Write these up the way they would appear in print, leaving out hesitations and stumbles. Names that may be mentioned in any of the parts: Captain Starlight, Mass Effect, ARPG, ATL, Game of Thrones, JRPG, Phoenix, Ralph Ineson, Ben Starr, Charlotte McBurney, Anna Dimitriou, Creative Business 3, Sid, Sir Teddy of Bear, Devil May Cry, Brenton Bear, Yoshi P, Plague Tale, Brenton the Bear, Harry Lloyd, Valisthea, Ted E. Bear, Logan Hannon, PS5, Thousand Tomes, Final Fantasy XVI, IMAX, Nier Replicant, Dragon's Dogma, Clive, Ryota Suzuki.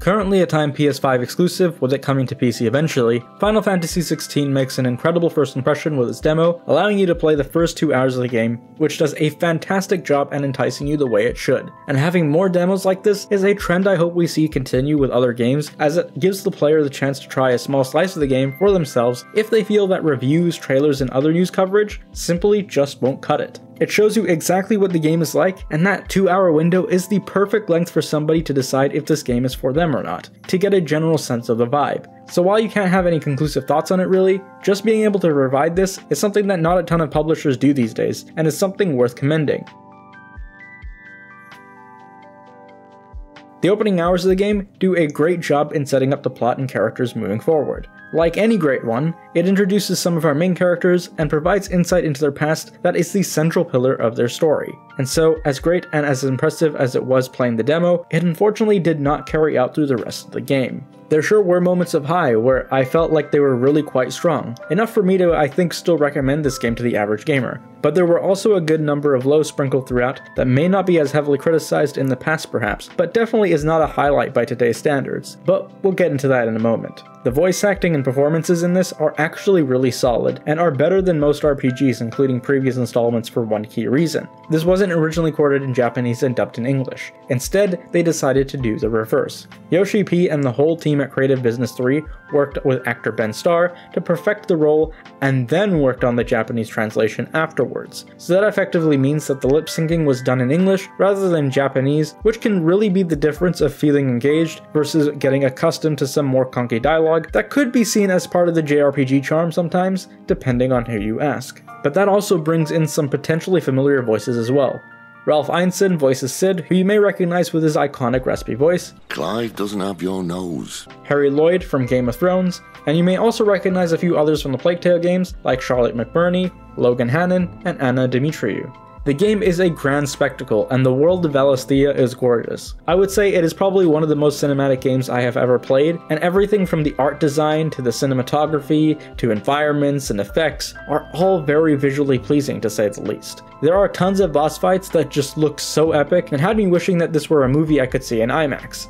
Currently a time PS5 exclusive, with it coming to PC eventually, Final Fantasy XVI makes an incredible first impression with its demo, allowing you to play the first 2 hours of the game, which does a fantastic job at enticing you the way it should. And having more demos like this is a trend I hope we see continue with other games, as it gives the player the chance to try a small slice of the game for themselves if they feel that reviews, trailers, and other news coverage simply just won't cut it. It shows you exactly what the game is like, and that 2-hour window is the perfect length for somebody to decide if this game is for them or not, to get a general sense of the vibe. So while you can't have any conclusive thoughts on it really, just being able to provide this is something that not a ton of publishers do these days, and is something worth commending. The opening hours of the game do a great job in setting up the plot and characters moving forward. Like any great one, it introduces some of our main characters and provides insight into their past that is the central pillar of their story. And so, as great and as impressive as it was playing the demo, it unfortunately did not carry out through the rest of the game. There sure were moments of high where I felt like they were really quite strong, enough for me to I think still recommend this game to the average gamer, but there were also a good number of lows sprinkled throughout that may not be as heavily criticized in the past perhaps, but definitely is not a highlight by today's standards, but we'll get into that in a moment. The voice acting and performances in this are actually really solid, and are better than most RPGs including previous installments for one key reason. This wasn't originally recorded in Japanese and dubbed in English. Instead, they decided to do the reverse. Yoshi P and the whole team at Creative Business 3 worked with actor Ben Starr to perfect the role, and then worked on the Japanese translation afterwards. So that effectively means that the lip syncing was done in English rather than Japanese, which can really be the difference of feeling engaged versus getting accustomed to some more clunky dialogue that could be seen as part of the JRPG charm sometimes, depending on who you ask. But that also brings in some potentially familiar voices as well. Ralph Ineson voices Sid, who you may recognize with his iconic raspy voice. Clive doesn't have your nose. Harry Lloyd from Game of Thrones, and you may also recognize a few others from the Plague Tale games like Charlotte McBurney, Logan Hannon, and Anna Dimitriou. The game is a grand spectacle, and the world of Valisthea is gorgeous. I would say it is probably one of the most cinematic games I have ever played, and everything from the art design to the cinematography to environments and effects are all very visually pleasing to say the least. There are tons of boss fights that just look so epic and had me wishing that this were a movie I could see in IMAX.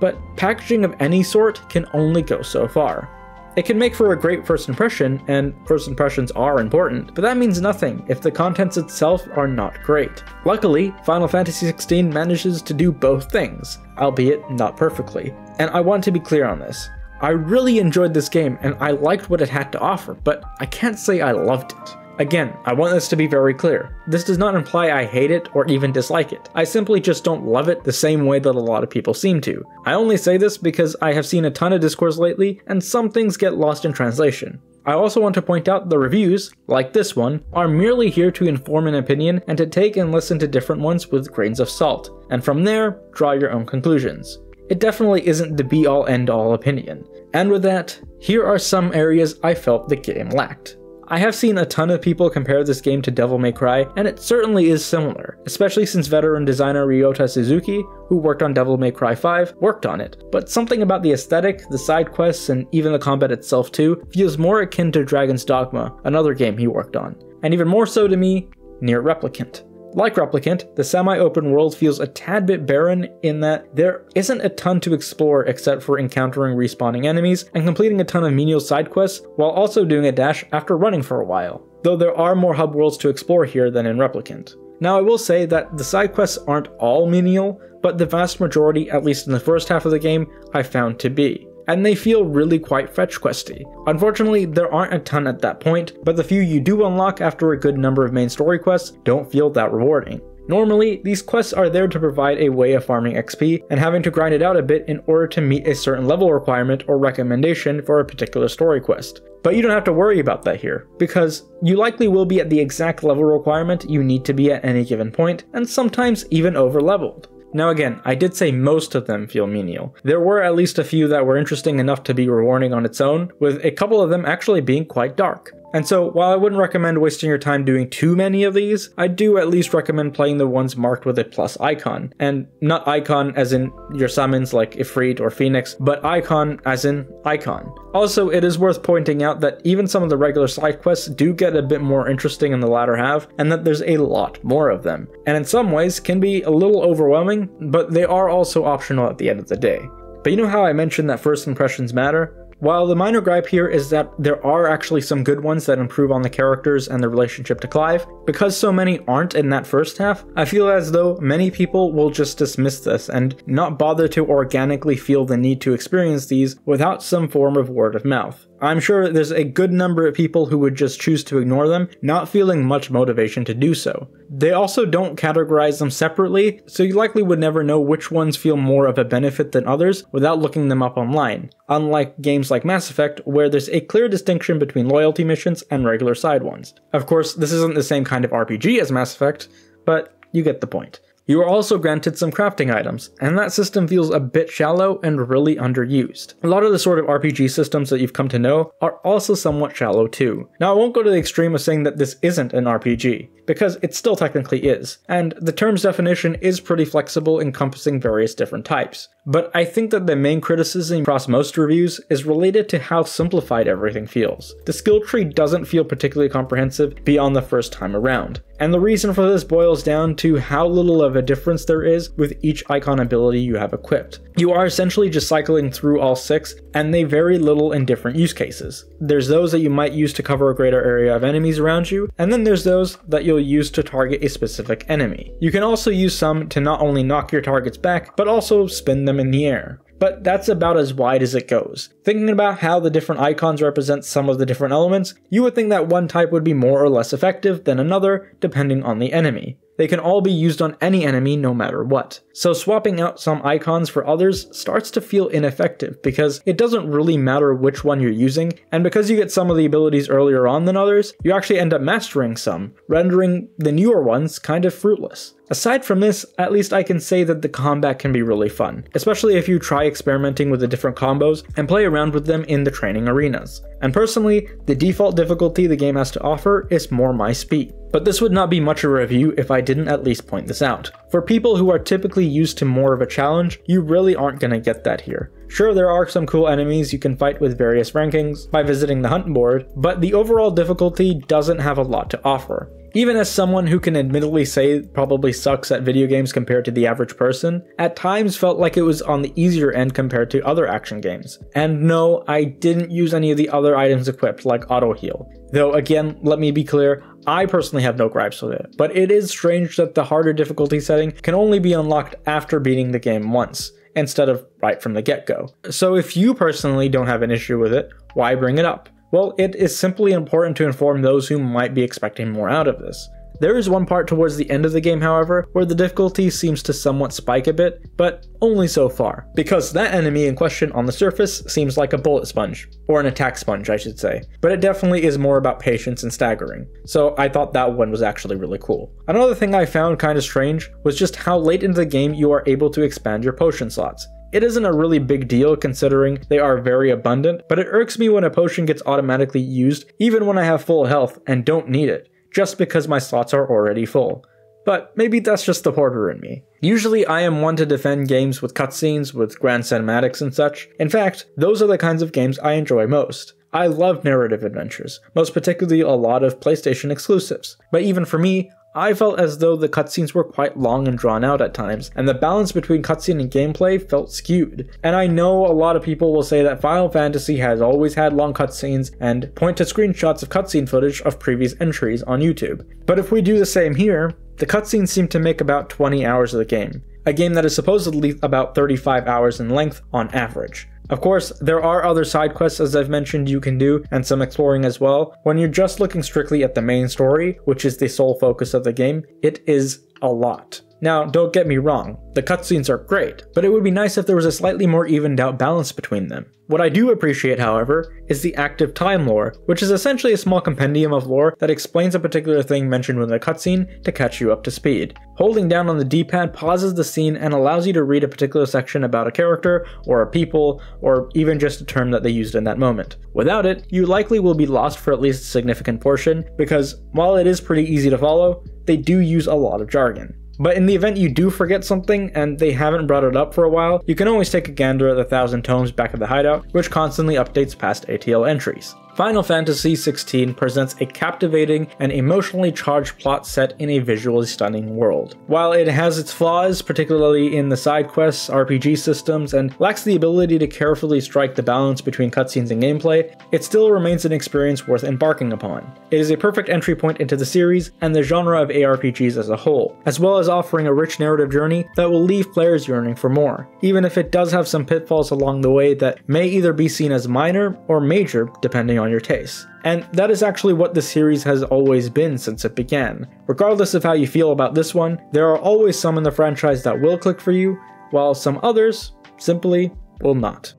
But packaging of any sort can only go so far. It can make for a great first impression, and first impressions are important, but that means nothing if the contents itself are not great. Luckily, Final Fantasy XVI manages to do both things, albeit not perfectly, and I want to be clear on this. I really enjoyed this game and I liked what it had to offer, but I can't say I loved it. Again, I want this to be very clear. This does not imply I hate it or even dislike it. I simply just don't love it the same way that a lot of people seem to. I only say this because I have seen a ton of discourse lately, and some things get lost in translation. I also want to point out the reviews, like this one, are merely here to inform an opinion and to take and listen to different ones with grains of salt, and from there, draw your own conclusions. It definitely isn't the be-all end-all opinion. And with that, here are some areas I felt the game lacked. I have seen a ton of people compare this game to Devil May Cry, and it certainly is similar, especially since veteran designer Ryota Suzuki, who worked on Devil May Cry 5, worked on it, but something about the aesthetic, the side quests, and even the combat itself too, feels more akin to Dragon's Dogma, another game he worked on, and even more so to me, Nier Replicant. Like Replicant, the semi-open world feels a tad bit barren in that there isn't a ton to explore except for encountering respawning enemies and completing a ton of menial side quests while also doing a dash after running for a while, though there are more hub worlds to explore here than in Replicant. Now I will say that the side quests aren't all menial, but the vast majority, at least in the first half of the game, I found to be, and they feel really quite fetch questy. Unfortunately, there aren't a ton at that point, but the few you do unlock after a good number of main story quests don't feel that rewarding. Normally, these quests are there to provide a way of farming XP and having to grind it out a bit in order to meet a certain level requirement or recommendation for a particular story quest. But you don't have to worry about that here, because you likely will be at the exact level requirement you need to be at any given point, and sometimes even over-leveled. Now again, I did say most of them feel menial. There were at least a few that were interesting enough to be rewarding on its own, with a couple of them actually being quite dark. And so, while I wouldn't recommend wasting your time doing too many of these, I do at least recommend playing the ones marked with a plus icon. And not icon as in your summons like Ifrit or Phoenix, but icon as in icon. Also, it is worth pointing out that even some of the regular side quests do get a bit more interesting in the latter half, and that there's a lot more of them. And in some ways, can be a little overwhelming, but they are also optional at the end of the day. But you know how I mentioned that first impressions matter? While the minor gripe here is that there are actually some good ones that improve on the characters and their relationship to Clive, because so many aren't in that first half, I feel as though many people will just dismiss this and not bother to organically feel the need to experience these without some form of word of mouth. I'm sure there's a good number of people who would just choose to ignore them, not feeling much motivation to do so. They also don't categorize them separately, so you likely would never know which ones feel more of a benefit than others without looking them up online, unlike games like Mass Effect, where there's a clear distinction between loyalty missions and regular side ones. Of course, this isn't the same kind of RPG as Mass Effect, but you get the point. You are also granted some crafting items, and that system feels a bit shallow and really underused. A lot of the sort of RPG systems that you've come to know are also somewhat shallow too. Now, I won't go to the extreme of saying that this isn't an RPG, because it still technically is, and the term's definition is pretty flexible, encompassing various different types. But I think that the main criticism across most reviews is related to how simplified everything feels. The skill tree doesn't feel particularly comprehensive beyond the first time around. And the reason for this boils down to how little of a difference there is with each icon ability you have equipped. You are essentially just cycling through all six, and they vary little in different use cases. There's those that you might use to cover a greater area of enemies around you, and then there's those that you'll use to target a specific enemy. You can also use some to not only knock your targets back, but also spin them in the air. But that's about as wide as it goes. Thinking about how the different icons represent some of the different elements, you would think that one type would be more or less effective than another, depending on the enemy. They can all be used on any enemy no matter what. So swapping out some icons for others starts to feel ineffective because it doesn't really matter which one you're using, and because you get some of the abilities earlier on than others, you actually end up mastering some, rendering the newer ones kind of fruitless. Aside from this, at least I can say that the combat can be really fun, especially if you try experimenting with the different combos and play around with them in the training arenas. And personally, the default difficulty the game has to offer is more my speed. But this would not be much of a review if I didn't at least point this out. For people who are typically used to more of a challenge, you really aren't going to get that here. Sure, there are some cool enemies you can fight with various rankings by visiting the hunt board, but the overall difficulty doesn't have a lot to offer. Even as someone who can admittedly say probably sucks at video games compared to the average person, at times felt like it was on the easier end compared to other action games. And no, I didn't use any of the other items equipped, like auto heal. Though again, let me be clear, I personally have no gripes with it, but it is strange that the harder difficulty setting can only be unlocked after beating the game once, instead of right from the get-go. So if you personally don't have an issue with it, why bring it up? Well, it is simply important to inform those who might be expecting more out of this. There is one part towards the end of the game, however, where the difficulty seems to somewhat spike a bit, but only so far, because that enemy in question on the surface seems like a bullet sponge, or an attack sponge I should say, but it definitely is more about patience and staggering, so I thought that one was actually really cool. Another thing I found kind of strange was just how late into the game you are able to expand your potion slots. It isn't a really big deal considering they are very abundant, but it irks me when a potion gets automatically used even when I have full health and don't need it, just because my slots are already full. But maybe that's just the hoarder in me. Usually I am one to defend games with cutscenes, with grand cinematics and such. In fact, those are the kinds of games I enjoy most. I love narrative adventures, most particularly a lot of PlayStation exclusives. But even for me, I felt as though the cutscenes were quite long and drawn out at times, and the balance between cutscene and gameplay felt skewed. And I know a lot of people will say that Final Fantasy has always had long cutscenes and point to screenshots of cutscene footage of previous entries on YouTube. But if we do the same here, the cutscenes seem to make about 20 hours of the game, a game that is supposedly about 35 hours in length on average. Of course, there are other side quests, as I've mentioned, you can do, and some exploring as well. When you're just looking strictly at the main story, which is the sole focus of the game, it is a lot. Now, don't get me wrong, the cutscenes are great, but it would be nice if there was a slightly more evened out balance between them. What I do appreciate, however, is the active time lore, which is essentially a small compendium of lore that explains a particular thing mentioned within a cutscene to catch you up to speed. Holding down on the D-pad pauses the scene and allows you to read a particular section about a character, or a people, or even just a term that they used in that moment. Without it, you likely will be lost for at least a significant portion, because while it is pretty easy to follow, they do use a lot of jargon. But in the event you do forget something and they haven't brought it up for a while, you can always take a gander at the Thousand Tomes back of the hideout, which constantly updates past ATL entries. Final Fantasy XVI presents a captivating and emotionally charged plot set in a visually stunning world. While it has its flaws, particularly in the side quests, RPG systems, and lacks the ability to carefully strike the balance between cutscenes and gameplay, it still remains an experience worth embarking upon. It is a perfect entry point into the series and the genre of ARPGs as a whole, as well as offering a rich narrative journey that will leave players yearning for more, even if it does have some pitfalls along the way that may either be seen as minor or major depending on your taste. And that is actually what the series has always been since it began. Regardless of how you feel about this one, there are always some in the franchise that will click for you, while some others simply will not.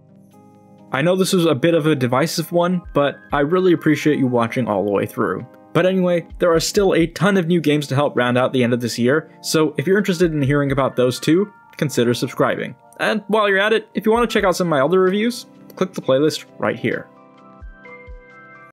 I know this was a bit of a divisive one, but I really appreciate you watching all the way through. But anyway, there are still a ton of new games to help round out the end of this year, so if you're interested in hearing about those too, consider subscribing. And while you're at it, if you want to check out some of my other reviews, click the playlist right here.